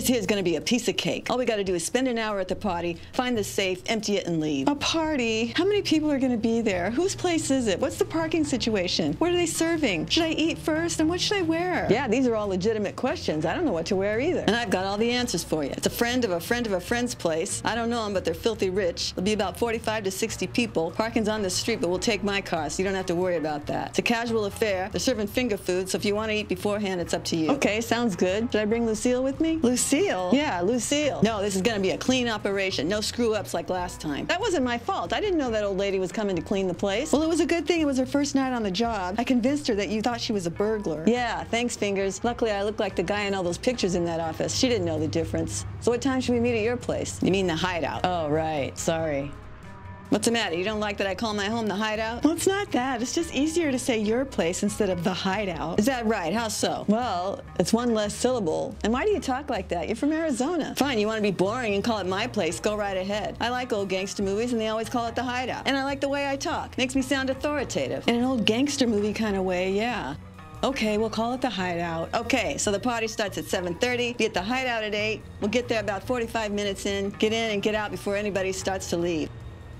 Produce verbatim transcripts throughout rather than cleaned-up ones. This here's going to be a piece of cake. All we got to do is spend an hour at the potty, find the safe, empty it, and leave. A party? How many people are going to be there? Whose place is it? What's the parking situation? What are they serving? Should I eat first? And what should I wear? Yeah, these are all legitimate questions. I don't know what to wear either. And I've got all the answers for you. It's a friend of a friend of a friend's place. I don't know them, but they're filthy rich. It'll be about forty-five to sixty people. Parking's on the street, but we'll take my car, so you don't have to worry about that. It's a casual affair. They're serving finger food, so if you want to eat beforehand, it's up to you. Okay, sounds good. Should I bring Lucille with me? Lucille? Yeah, Lucille. No, this is going to be a clean operation. No screw-ups like last time. That wasn't my fault. I didn't know that old lady was coming to clean the place. Well, it was a good thing it was her first night on the job. I convinced her that you thought she was a burglar. Yeah, thanks, Fingers. Luckily, I look like the guy in all those pictures in that office. She didn't know the difference. So what time should we meet at your place? You mean the hideout? Oh, right. Sorry. What's the matter? You don't like that I call my home the hideout? Well, it's not that. It's just easier to say your place instead of the hideout. Is that right? How so? Well, it's one less syllable. And why do you talk like that? You're from Arizona. Fine, you want to be boring and call it my place, go right ahead. I like old gangster movies and they always call it the hideout. And I like the way I talk. Makes me sound authoritative. In an old gangster movie kind of way, yeah. Okay, we'll call it the hideout. Okay, so the party starts at seven thirty. Be at the hideout at eight. We'll get there about forty-five minutes in. Get in and get out before anybody starts to leave.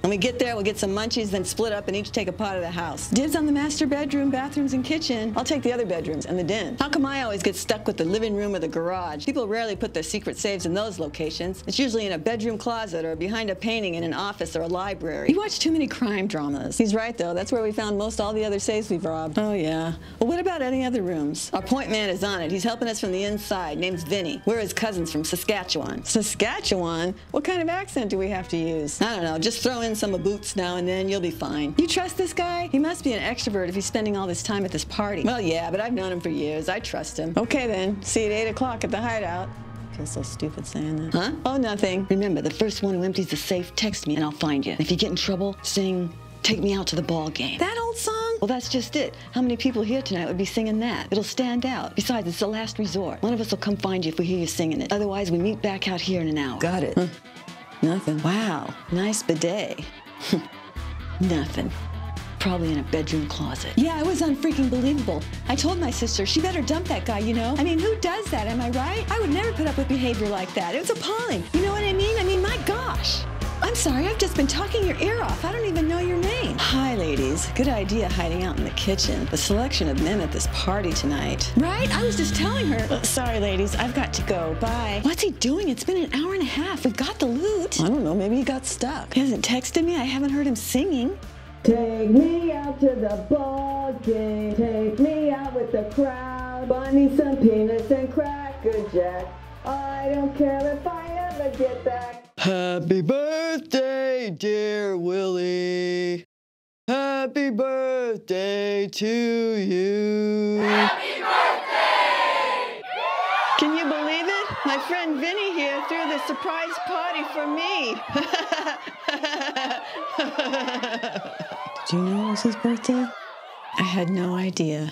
When we get there, we'll get some munchies, then split up and each take a pot of the house. Dibs on the master bedroom, bathrooms, and kitchen. I'll take the other bedrooms and the den. How come I always get stuck with the living room or the garage? People rarely put their secret saves in those locations. It's usually in a bedroom closet or behind a painting in an office or a library. You watch too many crime dramas. He's right, though. That's where we found most all the other saves we've robbed. Oh, yeah. Well, what about any other rooms? Our point man is on it. He's helping us from the inside. Name's Vinny. We're his cousins from Saskatchewan. Saskatchewan? What kind of accent do we have to use? I don't know. Just throw in some of boots now and then, you'll be fine. You trust this guy? He must be an extrovert if he's spending all this time at this party. Well, yeah, but I've known him for years. I trust him. Okay, then. See you at eight o'clock at the hideout. I feel so stupid saying that. Huh? Oh, nothing. Remember, the first one who empties the safe, text me and I'll find you. And if you get in trouble, sing Take Me Out to the Ball Game. That old song? Well, that's just it. How many people here tonight would be singing that? It'll stand out. Besides, it's the last resort. One of us will come find you if we hear you singing it. Otherwise, we meet back out here in an hour. Got it. Huh? Nothing. Wow, nice bidet. Nothing. Probably in a bedroom closet. Yeah, it was unfreaking believable. I told my sister, she better dump that guy, you know? I mean, who does that, am I right? I would never put up with behavior like that. It was appalling. You know what I mean? I mean, my gosh. I'm sorry, I've just been talking your ear off. I don't even know your name. Hi, ladies. Good idea hiding out in the kitchen. The selection of men at this party tonight. Right? I was just telling her. Uh, sorry, ladies. I've got to go. Bye. What's he doing? It's been an hour and a half. We've got the loot. I don't know. Maybe he got stuck. He hasn't texted me. I haven't heard him singing. Take me out to the ball game. Take me out with the crowd. Buy me some peanuts and Cracker Jack. I don't care if I ever get back. Happy birthday, dear Willie. Happy birthday to you. Happy birthday! Can you believe it? My friend Vinny here threw the surprise party for me. Did you know it was his birthday? I had no idea.